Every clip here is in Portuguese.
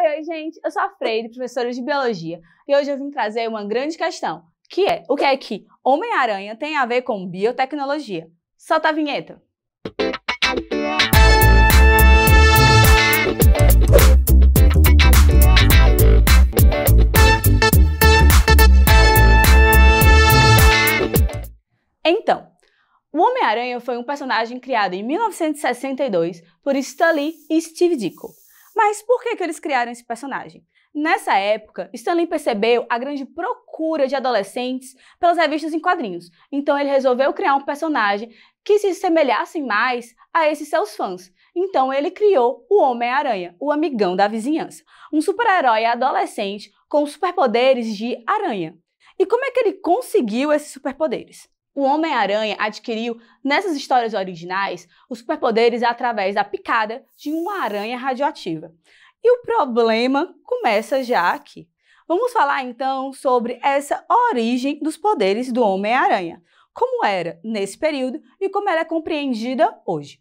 Oi, gente, eu sou a Freire, professora de Biologia, e hoje eu vim trazer uma grande questão, que é, o que é que Homem-Aranha tem a ver com biotecnologia? Solta a vinheta! Então, o Homem-Aranha foi um personagem criado em 1962 por Stan Lee e Steve Ditko. Mas por que eles criaram esse personagem? Nessa época, Stan Lee percebeu a grande procura de adolescentes pelas revistas em quadrinhos, então ele resolveu criar um personagem que se semelhasse mais a esses seus fãs. Então ele criou o Homem-Aranha, o amigão da vizinhança, um super-herói adolescente com superpoderes de aranha. E como é que ele conseguiu esses superpoderes? O Homem-Aranha adquiriu, nessas histórias originais, os superpoderes através da picada de uma aranha radioativa. E o problema começa já aqui. Vamos falar então sobre essa origem dos poderes do Homem-Aranha, como era nesse período e como ela é compreendida hoje.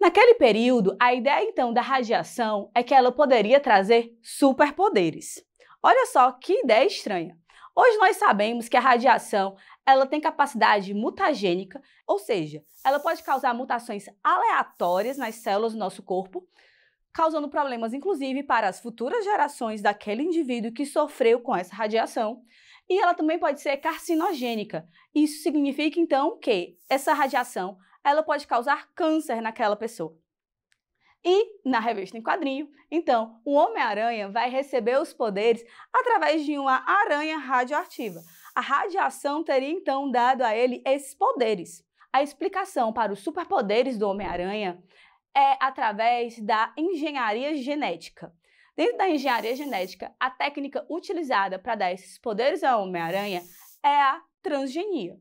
Naquele período, a ideia então da radiação é que ela poderia trazer superpoderes. Olha só que ideia estranha. Hoje nós sabemos que a radiação ela tem capacidade mutagênica, ou seja, ela pode causar mutações aleatórias nas células do nosso corpo, causando problemas inclusive para as futuras gerações daquele indivíduo que sofreu com essa radiação. E ela também pode ser carcinogênica. Isso significa então que essa radiação ela pode causar câncer naquela pessoa. E, na revista em quadrinho, então, o Homem-Aranha vai receber os poderes através de uma aranha radioativa. A radiação teria, então, dado a ele esses poderes. A explicação para os superpoderes do Homem-Aranha é através da engenharia genética. Dentro da engenharia genética, a técnica utilizada para dar esses poderes ao Homem-Aranha é a transgenia.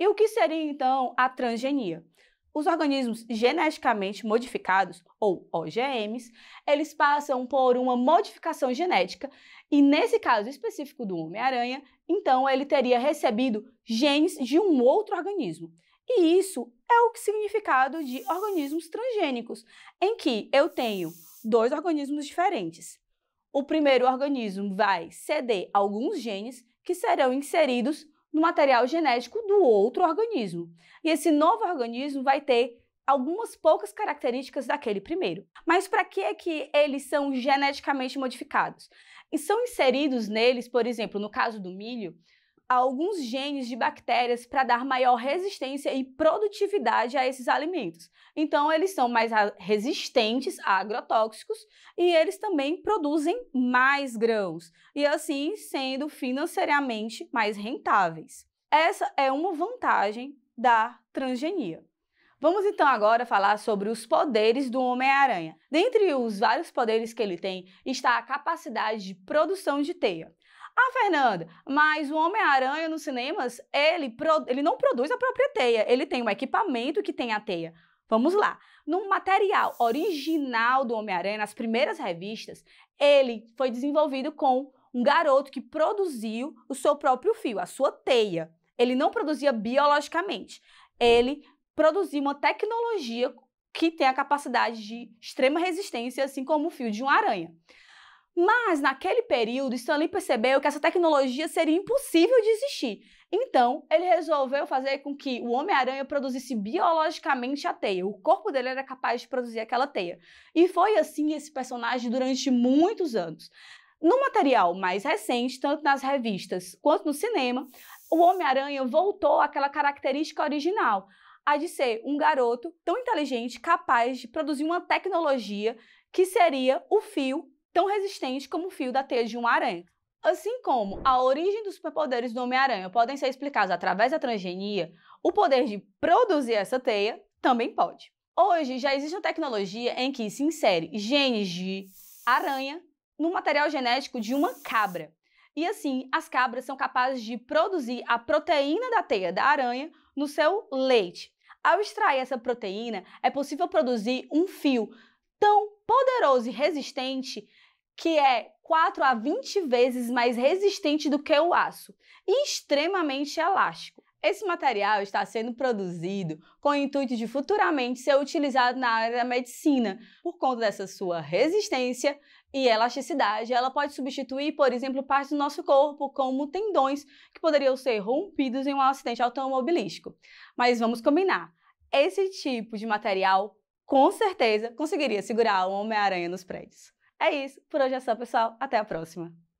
E o que seria, então, a transgenia? Os organismos geneticamente modificados, ou OGMs, eles passam por uma modificação genética e, nesse caso específico do Homem-Aranha, então ele teria recebido genes de um outro organismo. E isso é o significado de organismos transgênicos, em que eu tenho dois organismos diferentes. O primeiro organismo vai ceder alguns genes que serão inseridos no material genético do outro organismo. E esse novo organismo vai ter algumas poucas características daquele primeiro. Mas para que é que eles são geneticamente modificados? E são inseridos neles, por exemplo, no caso do milho, alguns genes de bactérias para dar maior resistência e produtividade a esses alimentos. Então, eles são mais resistentes a agrotóxicos e eles também produzem mais grãos e assim sendo financeiramente mais rentáveis. Essa é uma vantagem da transgenia. Vamos então agora falar sobre os poderes do Homem-Aranha. Dentre os vários poderes que ele tem está a capacidade de produção de teia. Ah, Fernanda, mas o Homem-Aranha nos cinemas, ele não produz a própria teia, ele tem um equipamento que tem a teia. Vamos lá. No material original do Homem-Aranha, nas primeiras revistas, ele foi desenvolvido com um garoto que produziu o seu próprio fio, a sua teia. Ele não produzia biologicamente, ele produzia uma tecnologia que tem a capacidade de extrema resistência, assim como o fio de uma aranha. Mas, naquele período, Stan Lee percebeu que essa tecnologia seria impossível de existir. Então, ele resolveu fazer com que o Homem-Aranha produzisse biologicamente a teia. O corpo dele era capaz de produzir aquela teia. E foi assim esse personagem durante muitos anos. No material mais recente, tanto nas revistas quanto no cinema, o Homem-Aranha voltou àquela característica original, a de ser um garoto tão inteligente, capaz de produzir uma tecnologia que seria o fio tão resistente como o fio da teia de uma aranha. Assim como a origem dos superpoderes do Homem-Aranha podem ser explicados através da transgenia, o poder de produzir essa teia também pode. Hoje já existe uma tecnologia em que se insere genes de aranha no material genético de uma cabra. E assim, as cabras são capazes de produzir a proteína da teia da aranha no seu leite. Ao extrair essa proteína, é possível produzir um fio tão poderoso e resistente que é 4 a 20 vezes mais resistente do que o aço e extremamente elástico. Esse material está sendo produzido com o intuito de futuramente ser utilizado na área da medicina por conta dessa sua resistência E a elasticidade, ela pode substituir, por exemplo, partes do nosso corpo, como tendões, que poderiam ser rompidos em um acidente automobilístico. Mas vamos combinar, esse tipo de material, com certeza, conseguiria segurar um Homem-Aranha nos prédios. É isso, por hoje é só, pessoal. Até a próxima!